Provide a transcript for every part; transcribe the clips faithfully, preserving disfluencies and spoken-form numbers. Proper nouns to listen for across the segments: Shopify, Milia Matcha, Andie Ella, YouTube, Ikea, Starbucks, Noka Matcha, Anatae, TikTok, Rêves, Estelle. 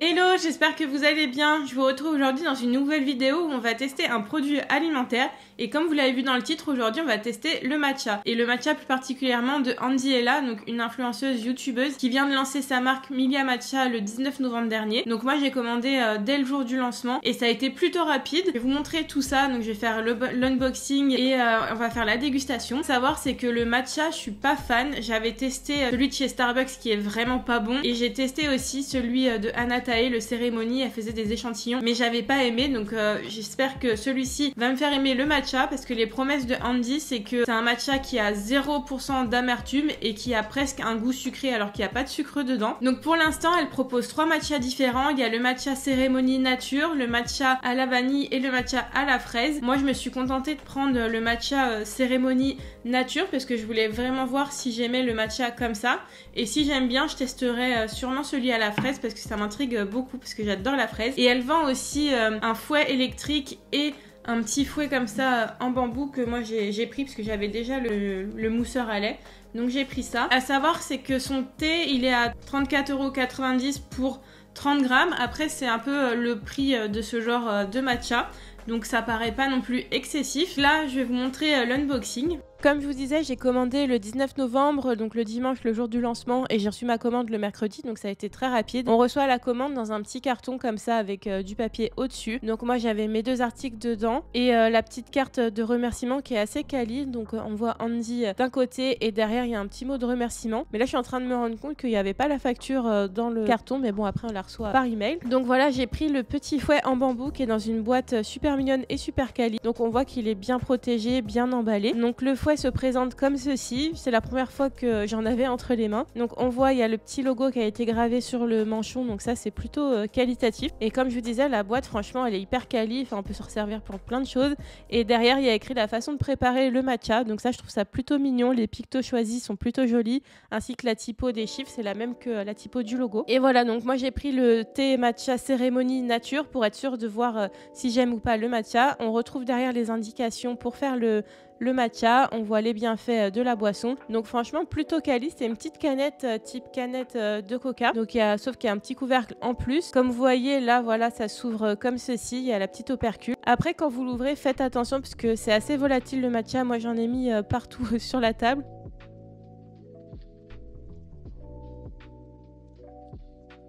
Hello, j'espère que vous allez bien. Je vous retrouve aujourd'hui dans une nouvelle vidéo où on va tester un produit alimentaire et comme vous l'avez vu dans le titre, aujourd'hui on va tester le matcha. Et le matcha plus particulièrement de Andie Ella, donc une influenceuse youtubeuse qui vient de lancer sa marque Milia Matcha le dix-neuf novembre dernier. Donc moi j'ai commandé euh, dès le jour du lancement et ça a été plutôt rapide. Je vais vous montrer tout ça, donc je vais faire l'unboxing et euh, on va faire la dégustation. À savoir c'est que le matcha, je suis pas fan. J'avais testé celui de chez Starbucks qui est vraiment pas bon et j'ai testé aussi celui de Anatae, le cérémonie, elle faisait des échantillons mais j'avais pas aimé, donc euh, j'espère que celui-ci va me faire aimer le matcha parce que les promesses de Andie c'est que c'est un matcha qui a zéro pour cent d'amertume et qui a presque un goût sucré alors qu'il n'y a pas de sucre dedans. Donc pour l'instant elle propose trois matchas différents, il y a le matcha cérémonie nature, le matcha à la vanille et le matcha à la fraise. Moi je me suis contentée de prendre le matcha euh, cérémonie nature parce que je voulais vraiment voir si j'aimais le matcha comme ça et si j'aime bien je testerai euh, sûrement celui à la fraise parce que ça m'intrigue beaucoup beaucoup parce que j'adore la fraise. Et elle vend aussi euh, un fouet électrique et un petit fouet comme ça en bambou que moi j'ai pris parce que j'avais déjà le, le mousseur à lait, donc j'ai pris ça. À savoir c'est que son thé il est à trente-quatre euros quatre-vingt-dix pour trente grammes. Après c'est un peu le prix de ce genre de matcha, donc ça paraît pas non plus excessif. Là je vais vous montrer l'unboxing. Comme je vous disais, j'ai commandé le dix-neuf novembre, donc le dimanche, le jour du lancement, et j'ai reçu ma commande le mercredi, donc ça a été très rapide. On reçoit la commande dans un petit carton comme ça avec euh, du papier au-dessus. Donc moi j'avais mes deux articles dedans et euh, la petite carte de remerciement qui est assez quali. Donc euh, on voit Andie d'un côté et derrière il y a un petit mot de remerciement. Mais là je suis en train de me rendre compte qu'il n'y avait pas la facture euh, dans le carton, mais bon après on la reçoit par email. Donc voilà, j'ai pris le petit fouet en bambou qui est dans une boîte super mignonne et super quali. Donc on voit qu'il est bien protégé, bien emballé. Donc le fouet se présente comme ceci, c'est la première fois que j'en avais entre les mains. Donc on voit il y a le petit logo qui a été gravé sur le manchon, donc ça c'est plutôt euh, qualitatif. Et comme je vous disais, la boîte franchement elle est hyper quali, enfin on peut se resservir pour plein de choses. Et derrière il y a écrit la façon de préparer le matcha, donc ça je trouve ça plutôt mignon, les pictos choisis sont plutôt jolis, ainsi que la typo des chiffres, c'est la même que la typo du logo. Et voilà, donc moi j'ai pris le thé matcha cérémonie nature pour être sûr de voir euh, si j'aime ou pas le matcha. On retrouve derrière les indications pour faire le Le matcha, on voit les bienfaits de la boisson. Donc franchement plutôt quali, c'est une petite canette euh, type canette euh, de coca. Donc il y a, sauf qu'il y a un petit couvercle en plus. Comme vous voyez là, voilà, ça s'ouvre comme ceci, il y a la petite opercule. Après quand vous l'ouvrez, faites attention parce que c'est assez volatile le matcha. Moi j'en ai mis euh, partout sur la table.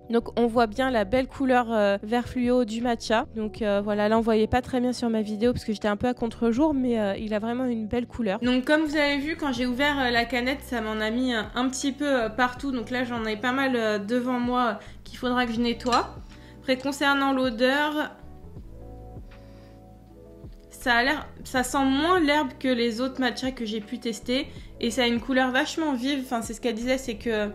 Donc on voit bien la belle couleur euh, vert fluo du matcha. Donc euh, voilà, là on voyait pas très bien sur ma vidéo parce que j'étais un peu à contre-jour, mais euh, il a vraiment une belle couleur. Donc comme vous avez vu, quand j'ai ouvert euh, la canette, ça m'en a mis un, un petit peu euh, partout. Donc là j'en ai pas mal euh, devant moi euh, qu'il faudra que je nettoie. Après concernant l'odeur, ça a l'air, ça sent moins l'herbe que les autres matchas que j'ai pu tester et ça a une couleur vachement vive. Enfin c'est ce qu'elle disait, c'est que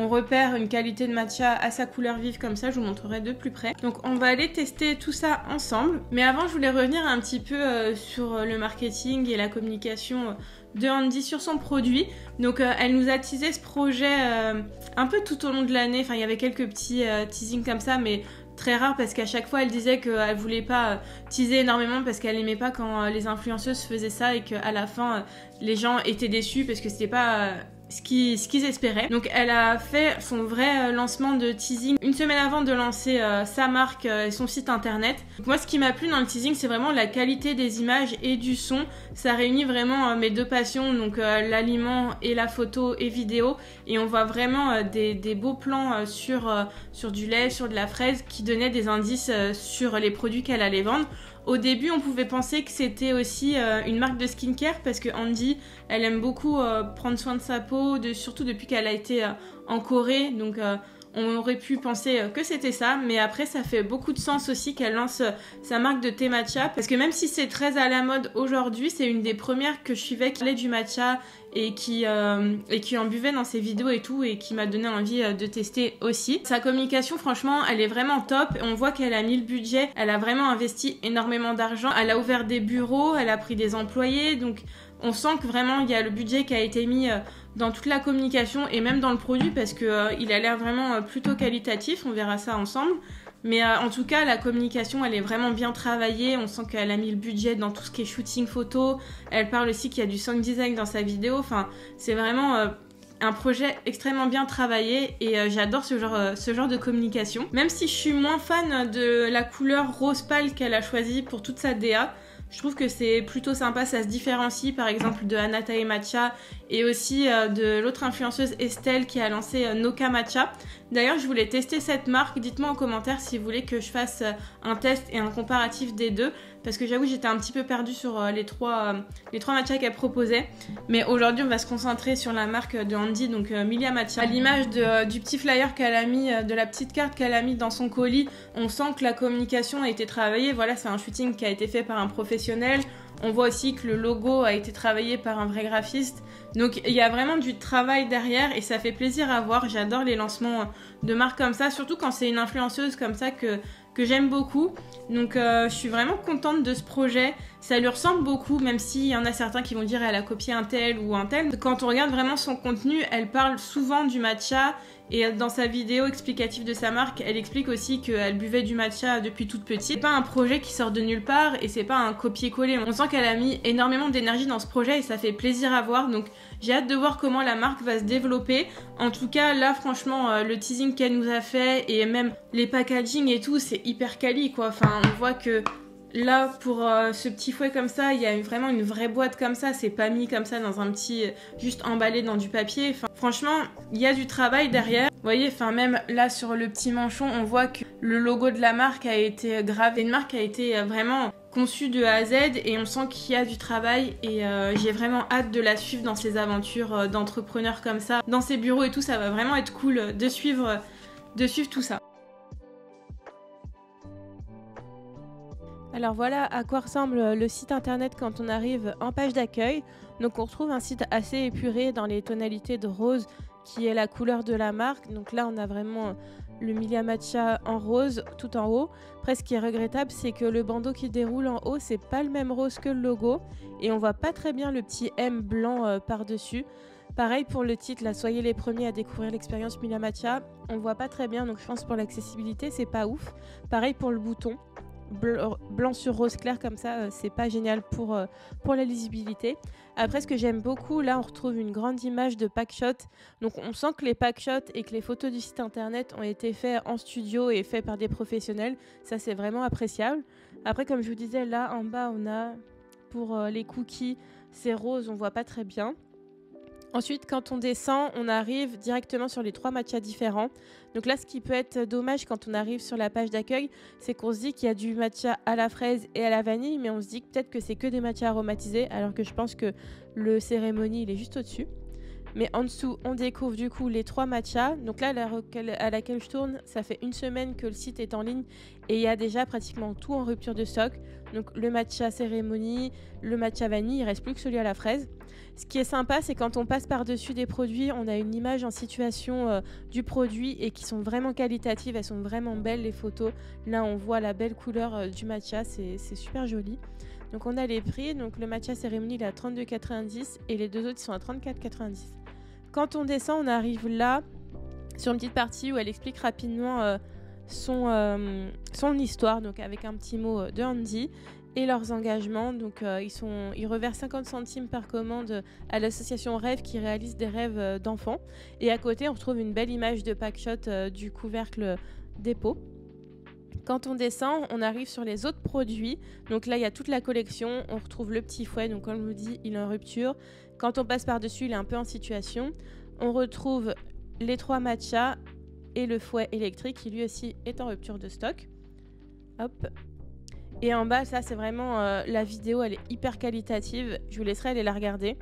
on repère une qualité de matcha à sa couleur vive comme ça, je vous montrerai de plus près. Donc on va aller tester tout ça ensemble. Mais avant, je voulais revenir un petit peu euh, sur le marketing et la communication de Andie sur son produit. Donc euh, elle nous a teasé ce projet euh, un peu tout au long de l'année. Enfin, il y avait quelques petits euh, teasings comme ça, mais très rare parce qu'à chaque fois elle disait qu'elle voulait pas teaser énormément parce qu'elle aimait pas quand les influenceuses faisaient ça et qu'à la fin les gens étaient déçus parce que c'était pas ce qu'ils ce qu'ils espéraient. Donc elle a fait son vrai lancement de teasing une semaine avant de lancer sa marque et son site internet. Donc moi ce qui m'a plu dans le teasing c'est vraiment la qualité des images et du son. Ça réunit vraiment mes deux passions, donc l'aliment et la photo et vidéo, et on voit vraiment des, des beaux plans sur, sur du lait, sur de la fraise qui donnait des indices sur les produits qu'elle allait vendre. Au début, on pouvait penser que c'était aussi euh, une marque de skincare parce que Andie, elle aime beaucoup euh, prendre soin de sa peau, de, surtout depuis qu'elle a été euh, en Corée. Donc, euh, on aurait pu penser que c'était ça. Mais après, ça fait beaucoup de sens aussi qu'elle lance euh, sa marque de thé matcha. Parce que même si c'est très à la mode aujourd'hui, c'est une des premières que je suivais qui parlait du matcha et qui, euh, et qui en buvait dans ses vidéos et tout, et qui m'a donné envie de tester aussi. Sa communication, franchement, elle est vraiment top. On voit qu'elle a mis le budget, elle a vraiment investi énormément d'argent. Elle a ouvert des bureaux, elle a pris des employés, donc on sent que vraiment il y a le budget qui a été mis dans toute la communication et même dans le produit parce qu'il euh, a l'air vraiment plutôt qualitatif, on verra ça ensemble. Mais euh, en tout cas, la communication, elle est vraiment bien travaillée. On sent qu'elle a mis le budget dans tout ce qui est shooting photo. Elle parle aussi qu'il y a du sound design dans sa vidéo. Enfin, c'est vraiment euh, un projet extrêmement bien travaillé et euh, j'adore ce genre, euh, ce genre de communication. Même si je suis moins fan de la couleur rose pâle qu'elle a choisie pour toute sa D A, je trouve que c'est plutôt sympa, ça se différencie par exemple de Anatae Matcha et aussi euh, de l'autre influenceuse Estelle qui a lancé euh, Noka Matcha. D'ailleurs, je voulais tester cette marque, dites-moi en commentaire si vous voulez que je fasse euh, un test et un comparatif des deux, parce que j'avoue j'étais un petit peu perdue sur euh, les, trois, euh, les trois matchas qu'elle proposait. Mais aujourd'hui on va se concentrer sur la marque de Andie, donc euh, Milia Matcha. À l'image euh, du petit flyer qu'elle a mis, euh, de la petite carte qu'elle a mis dans son colis, on sent que la communication a été travaillée. Voilà, c'est un shooting qui a été fait par un professionnel. On voit aussi que le logo a été travaillé par un vrai graphiste. Donc il y a vraiment du travail derrière et ça fait plaisir à voir. J'adore les lancements de marques comme ça, surtout quand c'est une influenceuse comme ça que, que j'aime beaucoup. Donc euh, je suis vraiment contente de ce projet. Ça lui ressemble beaucoup, même s'il y en a certains qui vont dire elle a copié un tel ou un tel. Quand on regarde vraiment son contenu, elle parle souvent du matcha. Et dans sa vidéo explicative de sa marque, elle explique aussi qu'elle buvait du matcha depuis toute petite. C'est pas un projet qui sort de nulle part et c'est pas un copier-coller. On sent qu'elle a mis énormément d'énergie dans ce projet et ça fait plaisir à voir. Donc j'ai hâte de voir comment la marque va se développer. En tout cas, là franchement, le teasing qu'elle nous a fait et même les packaging et tout, c'est hyper quali quoi. Enfin, on voit que là, pour euh, ce petit fouet comme ça, il y a vraiment une vraie boîte comme ça. C'est pas mis comme ça dans un petit... juste emballé dans du papier. Enfin, franchement, il y a du travail derrière. Vous voyez, enfin, même là, sur le petit manchon, on voit que le logo de la marque a été gravé. Une marque a été vraiment conçue de A à Z et on sent qu'il y a du travail. Et euh, j'ai vraiment hâte de la suivre dans ses aventures euh, d'entrepreneur comme ça. Dans ses bureaux et tout, ça va vraiment être cool de suivre, de suivre tout ça. Alors voilà à quoi ressemble le site internet quand on arrive en page d'accueil. Donc on retrouve un site assez épuré dans les tonalités de rose qui est la couleur de la marque. Donc là on a vraiment le Milia Matcha en rose tout en haut. Après, ce qui est regrettable, c'est que le bandeau qui déroule en haut, c'est pas le même rose que le logo et on voit pas très bien le petit M blanc euh, par-dessus. Pareil pour le titre, là, soyez les premiers à découvrir l'expérience Milia Matcha. On voit pas très bien, donc je pense pour l'accessibilité, c'est pas ouf. Pareil pour le bouton. Blanc sur rose clair comme ça, euh, c'est pas génial pour, euh, pour la lisibilité. Après, ce que j'aime beaucoup, là on retrouve une grande image de packshot. Donc on sent que les packshots et que les photos du site internet ont été faits en studio et faits par des professionnels. Ça, c'est vraiment appréciable. Après, comme je vous disais, là en bas on a pour euh, les cookies, c'est rose, on voit pas très bien. Ensuite, quand on descend, on arrive directement sur les trois matchas différents. Donc là, ce qui peut être dommage quand on arrive sur la page d'accueil, c'est qu'on se dit qu'il y a du matcha à la fraise et à la vanille, mais on se dit peut-être que c'est que des matchas aromatisés, alors que je pense que le cérémonie, il est juste au-dessus. Mais en dessous, on découvre du coup les trois matchas. Donc là, à laquelle je tourne, ça fait une semaine que le site est en ligne et il y a déjà pratiquement tout en rupture de stock. Donc le matcha cérémonie, le matcha vanille, il ne reste plus que celui à la fraise. Ce qui est sympa, c'est quand on passe par-dessus des produits, on a une image en situation euh, du produit et qui sont vraiment qualitatives, elles sont vraiment belles les photos. Là, on voit la belle couleur euh, du matcha, c'est super joli. Donc on a les prix, donc le matcha cérémonie il est à trente-deux quatre-vingt-dix et les deux autres ils sont à trente-quatre quatre-vingt-dix. Quand on descend, on arrive là sur une petite partie où elle explique rapidement euh, son, euh, son histoire, donc avec un petit mot euh, de Andie et leurs engagements. Donc euh, ils, sont, ils reversent cinquante centimes par commande à l'association Rêves qui réalise des rêves euh, d'enfants. Et à côté, on retrouve une belle image de packshot euh, du couvercle dépôt. Quand on descend, on arrive sur les autres produits. Donc là, il y a toute la collection. On retrouve le petit fouet. Donc comme je vous dis, il est en rupture. Quand on passe par-dessus, il est un peu en situation. On retrouve les trois matchas et le fouet électrique qui lui aussi est en rupture de stock. Hop. Et en bas, ça c'est vraiment... Euh, la vidéo, elle est hyper qualitative. Je vous laisserai aller la regarder.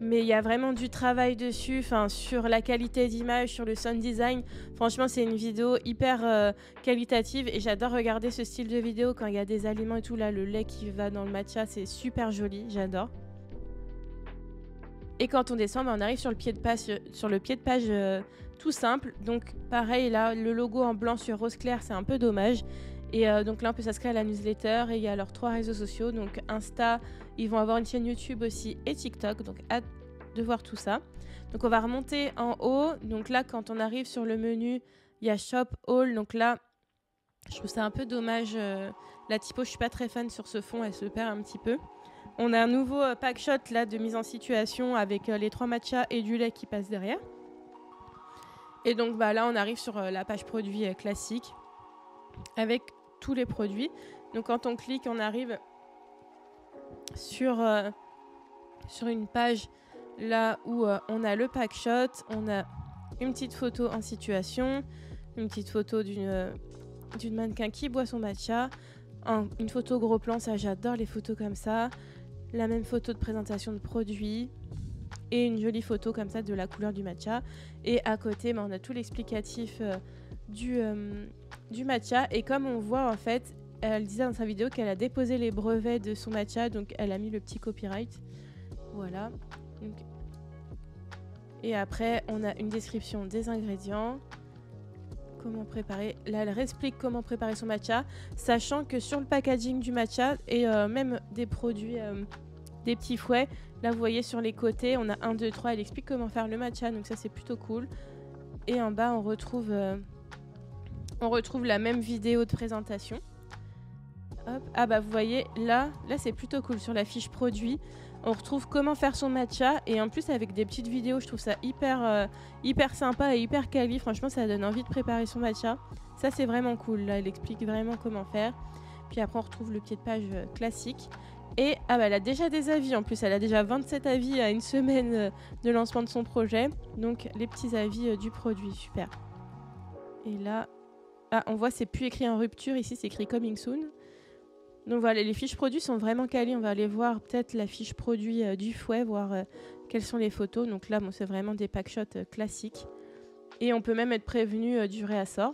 Mais il y a vraiment du travail dessus, enfin, sur la qualité d'image, sur le sound design. Franchement, c'est une vidéo hyper euh, qualitative et j'adore regarder ce style de vidéo quand il y a des aliments et tout. Là, le lait qui va dans le matcha, c'est super joli, j'adore. Et quand on descend, bah, on arrive sur le pied de page, sur le pied de page euh, tout simple. Donc pareil, là, le logo en blanc sur rose clair, c'est un peu dommage. Et euh, donc là, on peut s'inscrire à la newsletter et il y a leurs trois réseaux sociaux. Donc Insta, ils vont avoir une chaîne YouTube aussi et TikTok. Donc hâte de voir tout ça. Donc on va remonter en haut. Donc là, quand on arrive sur le menu, il y a Shop All. Donc là, je trouve ça un peu dommage. Euh, la typo, je suis pas très fan sur ce fond. Elle se perd un petit peu. On a un nouveau euh, pack shot là, de mise en situation avec euh, les trois matchas et du lait qui passe derrière. Et donc bah, là, on arrive sur euh, la page produit euh, classique avec tous les produits. Donc quand on clique, on arrive sur, euh, sur une page là où euh, on a le pack shot, on a une petite photo en situation, une petite photo d'une euh, d'une mannequin qui boit son matcha, un, une photo gros plan, ça j'adore les photos comme ça, la même photo de présentation de produit et une jolie photo comme ça de la couleur du matcha. Et à côté, bah, on a tout l'explicatif euh, du... Euh, du matcha. Et comme on voit, en fait, elle disait dans sa vidéo qu'elle a déposé les brevets de son matcha, donc elle a mis le petit copyright, voilà. Donc... et après on a une description des ingrédients, comment préparer, là elle explique comment préparer son matcha, sachant que sur le packaging du matcha et euh, même des produits, euh, des petits fouets, là vous voyez sur les côtés on a un, deux, trois, elle explique comment faire le matcha, donc ça c'est plutôt cool. Et en bas on retrouve euh, On retrouve la même vidéo de présentation. Hop. Ah bah vous voyez, là, là c'est plutôt cool. Sur la fiche produit, on retrouve comment faire son matcha. Et en plus avec des petites vidéos, je trouve ça hyper, euh, hyper sympa et hyper quali. Franchement, ça donne envie de préparer son matcha. Ça c'est vraiment cool. Là, elle explique vraiment comment faire. Puis après, on retrouve le pied de page classique. Et ah bah, elle a déjà des avis. En plus, elle a déjà vingt-sept avis à une semaine de lancement de son projet. Donc les petits avis du produit, super. Et là... ah, on voit, c'est plus écrit en rupture, ici c'est écrit coming soon. Donc voilà, les fiches produits sont vraiment quali. On va aller voir peut-être la fiche produit euh, du fouet, voir euh, quelles sont les photos. Donc là, bon, c'est vraiment des pack shots euh, classiques. Et on peut même être prévenu euh, du réassort.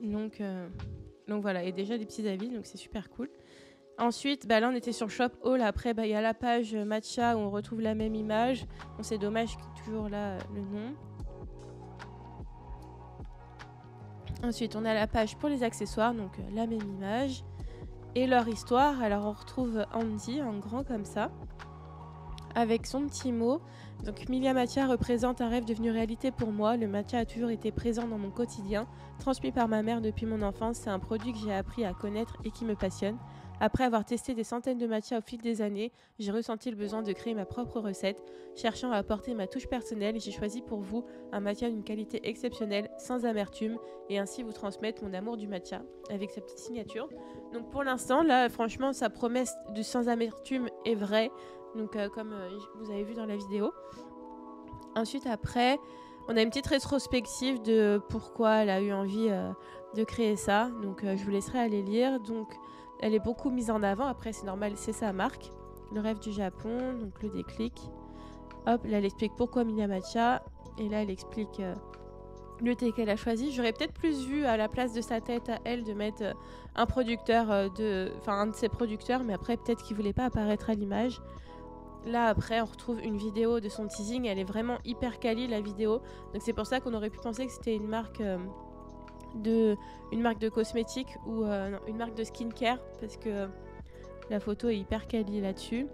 Donc, euh, donc voilà, et déjà des petits avis, donc c'est super cool. Ensuite, bah, là on était sur Shop All. Après, bah, y a la page matcha où on retrouve la même image. Bon, c'est dommage qu'il y ait toujours là euh, le nom. Ensuite, on a la page pour les accessoires, donc la même image. Et leur histoire, alors on retrouve Andie, en grand comme ça, avec son petit mot. Donc, Milia Matcha représente un rêve devenu réalité pour moi. Le matcha a toujours été présent dans mon quotidien, transmis par ma mère depuis mon enfance. C'est un produit que j'ai appris à connaître et qui me passionne. Après avoir testé des centaines de matcha au fil des années, j'ai ressenti le besoin de créer ma propre recette. Cherchant à apporter ma touche personnelle, j'ai choisi pour vous un matcha d'une qualité exceptionnelle, sans amertume, et ainsi vous transmettre mon amour du matcha, avec sa petite signature. Donc pour l'instant, là, franchement, sa promesse du sans amertume est vraie, donc euh, comme euh, vous avez vu dans la vidéo. Ensuite, après, on a une petite rétrospective de pourquoi elle a eu envie euh, de créer ça, donc euh, je vous laisserai aller lire. Donc... elle est beaucoup mise en avant, après c'est normal, c'est sa marque. Le rêve du Japon, donc le déclic. Hop, là elle explique pourquoi Milia Matcha. Et là elle explique euh, le thé qu'elle a choisi. J'aurais peut-être plus vu à la place de sa tête à elle de mettre euh, un producteur, euh, de, enfin un de ses producteurs, mais après peut-être qu'il ne voulait pas apparaître à l'image. Là après on retrouve une vidéo de son teasing, elle est vraiment hyper quali la vidéo. Donc c'est pour ça qu'on aurait pu penser que c'était une marque... Euh, de une marque de cosmétiques ou euh, non, une marque de skincare, parce que la photo est hyper quali là-dessus.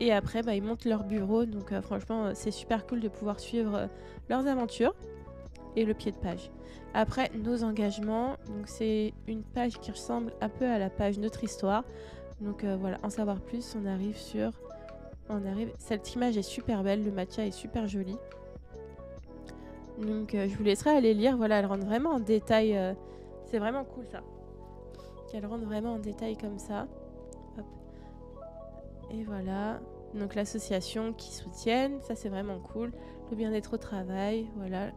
Et après bah, ils montent leur bureau, donc euh, franchement c'est super cool de pouvoir suivre euh, leurs aventures. Et le pied de page, après nos engagements, donc c'est une page qui ressemble un peu à la page notre histoire. Donc euh, voilà, en savoir plus, on arrive sur on arrive cette image est super belle, le matcha est super joli. Donc euh, je vous laisserai aller lire, voilà, elle rentre vraiment en détail, euh, c'est vraiment cool ça. Elle rentre vraiment en détail comme ça. Hop. Et voilà, donc l'association qui soutiennent, ça c'est vraiment cool. Le bien-être au travail, voilà.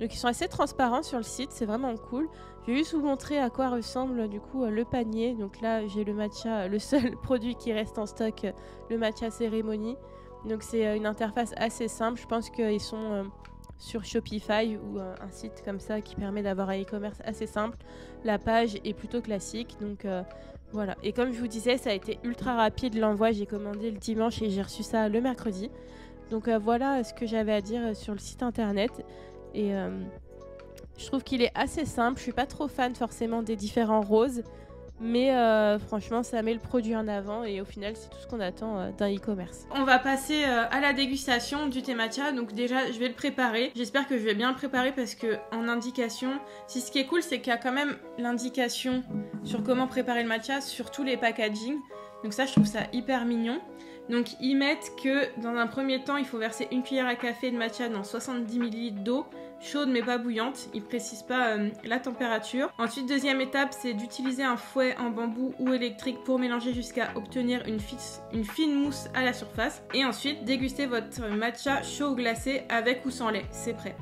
Donc ils sont assez transparents sur le site, c'est vraiment cool. Je vais juste vous montrer à quoi ressemble du coup le panier. Donc là j'ai le matcha, le seul produit qui reste en stock, le matcha cérémonie. Donc c'est une interface assez simple, je pense qu'ils sont... Euh, sur Shopify ou euh, un site comme ça qui permet d'avoir un e-commerce assez simple. La page est plutôt classique, donc euh, voilà. Et comme je vous disais, ça a été ultra rapide l'envoi, j'ai commandé le dimanche et j'ai reçu ça le mercredi. Donc euh, voilà ce que j'avais à dire sur le site internet. Et, euh, Je trouve qu'il est assez simple. Je suis pas trop fan forcément des différents roses. Mais euh, franchement, ça met le produit en avant et au final, c'est tout ce qu'on attend euh, d'un e-commerce. On va passer euh, à la dégustation du thé matcha. Donc déjà, je vais le préparer. J'espère que je vais bien le préparer parce que en indication, si ce qui est cool, c'est qu'il y a quand même l'indication sur comment préparer le matcha sur tous les packagings. Donc ça, je trouve ça hyper mignon. Donc ils mettent que dans un premier temps, il faut verser une cuillère à café de matcha dans soixante-dix millilitres d'eau. Chaude mais pas bouillante, il précise pas euh, la température. Ensuite, deuxième étape, c'est d'utiliser un fouet en bambou ou électrique pour mélanger jusqu'à obtenir une, fixe, une fine mousse à la surface. Et ensuite, déguster votre matcha chaud ou glacé avec ou sans lait, c'est prêt.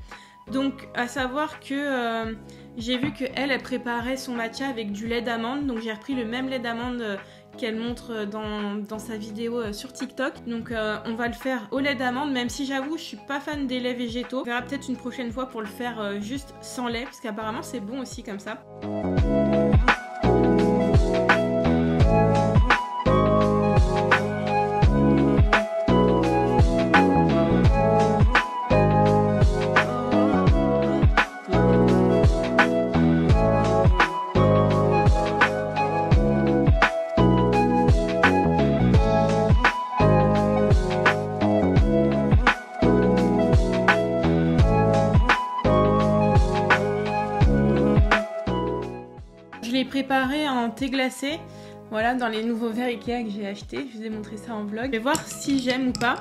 Donc à savoir que euh, j'ai vu que elle, elle préparait son matcha avec du lait d'amande, donc j'ai repris le même lait d'amande euh, qu'elle montre dans, dans sa vidéo sur TikTok. Donc euh, on va le faire au lait d'amande, même si j'avoue je suis pas fan des laits végétaux. On verra peut-être une prochaine fois pour le faire euh, juste sans lait, parce qu'apparemment c'est bon aussi comme ça. Préparé en thé glacé, voilà, dans les nouveaux verres Ikea que j'ai acheté. Je vous ai montré ça en vlog. Je vais voir si j'aime ou pas.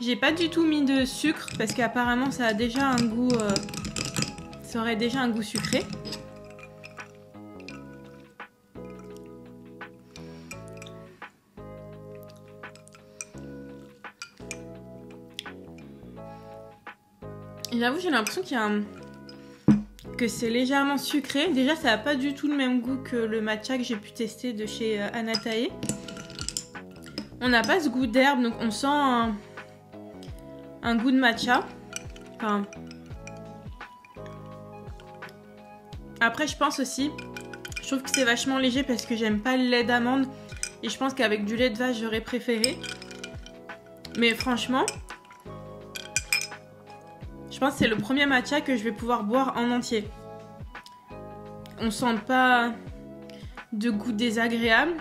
J'ai pas du tout mis de sucre parce qu'apparemment ça a déjà un goût, euh, ça aurait déjà un goût sucré. J'avoue, j'ai l'impression qu'il y a un que c'est légèrement sucré. Déjà ça n'a pas du tout le même goût que le matcha que j'ai pu tester de chez Anatae. On n'a pas ce goût d'herbe, donc on sent un, un goût de matcha. Enfin... Après je pense aussi, je trouve que c'est vachement léger parce que j'aime pas le lait d'amande et je pense qu'avec du lait de vache j'aurais préféré. Mais franchement... Je pense que c'est le premier matcha que je vais pouvoir boire en entier. On sent pas de goût désagréable.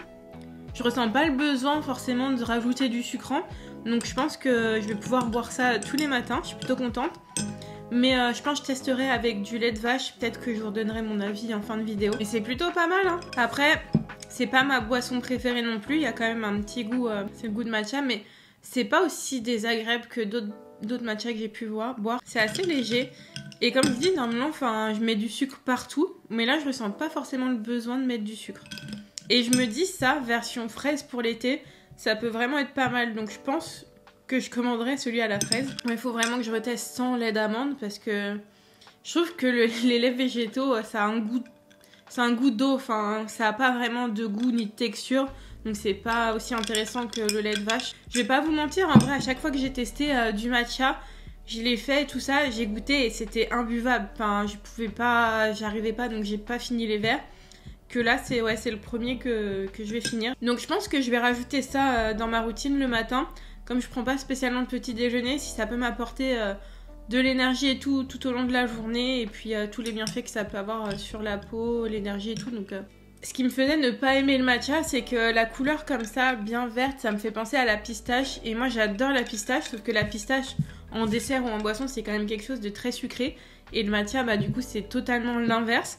Je ressens pas le besoin forcément de rajouter du sucrant. Donc je pense que je vais pouvoir boire ça tous les matins. Je suis plutôt contente. Mais euh, je pense que je testerai avec du lait de vache. Peut-être que je vous redonnerai mon avis en fin de vidéo. Et c'est plutôt pas mal, hein. Après, c'est pas ma boisson préférée non plus. Il y a quand même un petit goût, euh, c'est le goût de matcha. Mais c'est pas aussi désagréable que d'autres... d'autres matchas que j'ai pu boire. C'est assez léger. Et comme je dis, normalement, enfin, je mets du sucre partout. Mais là, je ne ressens pas forcément le besoin de mettre du sucre. Et je me dis, ça, version fraise pour l'été, ça peut vraiment être pas mal. Donc je pense que je commanderai celui à la fraise. Mais il faut vraiment que je reteste sans lait d'amande parce que je trouve que le, les laits végétaux, ça a un goût, ça a un goût d'eau. Enfin, ça n'a pas vraiment de goût ni de texture. Donc c'est pas aussi intéressant que le lait de vache. Je vais pas vous mentir, en vrai, à chaque fois que j'ai testé euh, du matcha, je l'ai fait, tout ça, j'ai goûté et c'était imbuvable. Enfin, je pouvais pas, j'arrivais pas, donc j'ai pas fini les verres. Que là, c'est ouais, c'est le premier que, que je vais finir. Donc je pense que je vais rajouter ça euh, dans ma routine le matin. Comme je prends pas spécialement de petit déjeuner, si ça peut m'apporter euh, de l'énergie et tout, tout au long de la journée. Et puis euh, tous les bienfaits que ça peut avoir euh, sur la peau, l'énergie et tout, donc... Euh... Ce qui me faisait ne pas aimer le matcha, c'est que la couleur comme ça, bien verte, ça me fait penser à la pistache. Et moi j'adore la pistache, sauf que la pistache en dessert ou en boisson, c'est quand même quelque chose de très sucré. Et le matcha, bah du coup, c'est totalement l'inverse.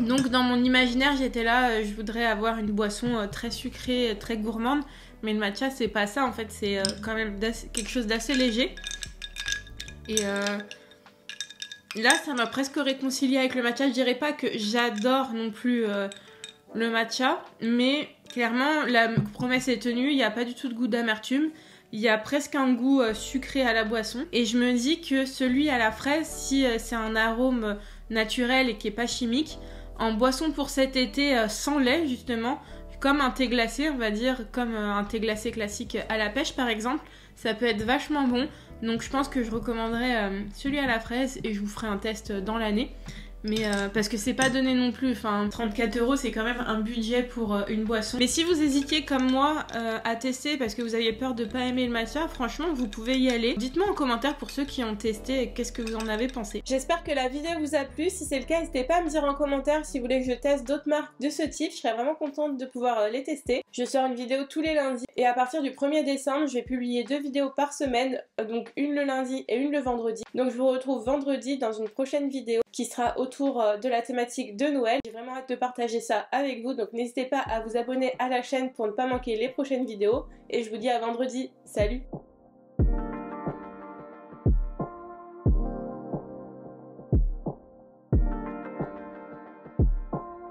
Donc dans mon imaginaire, j'étais là, je voudrais avoir une boisson très sucrée, très gourmande. Mais le matcha, c'est pas ça en fait, c'est quand même quelque chose d'assez léger. Et... Euh... Là, ça m'a presque réconcilié avec le matcha. Je dirais pas que j'adore non plus euh, le matcha, mais clairement, la promesse est tenue. Il n'y a pas du tout de goût d'amertume. Il y a presque un goût euh, sucré à la boisson. Et je me dis que celui à la fraise, si euh, c'est un arôme naturel et qui n'est pas chimique, en boisson pour cet été euh, sans lait, justement, comme un thé glacé, on va dire, comme euh, un thé glacé classique à la pêche, par exemple, ça peut être vachement bon. Donc je pense que je recommanderais celui à la fraise et je vous ferai un test dans l'année. Mais euh, parce que c'est pas donné non plus, enfin trente-quatre euros c'est quand même un budget pour euh, une boisson. Mais si vous hésitiez comme moi euh, à tester parce que vous avez peur de pas aimer le matcha, franchement vous pouvez y aller. Dites-moi en commentaire pour ceux qui ont testé, qu'est-ce que vous en avez pensé. J'espère que la vidéo vous a plu, si c'est le cas n'hésitez pas à me dire en commentaire si vous voulez que je teste d'autres marques de ce type, je serais vraiment contente de pouvoir euh, les tester. Je sors une vidéo tous les lundis et à partir du premier décembre je vais publier deux vidéos par semaine, donc une le lundi et une le vendredi. Donc je vous retrouve vendredi dans une prochaine vidéo qui sera autour de la thématique de Noël. J'ai vraiment hâte de partager ça avec vous, donc n'hésitez pas à vous abonner à la chaîne pour ne pas manquer les prochaines vidéos et je vous dis à vendredi, salut!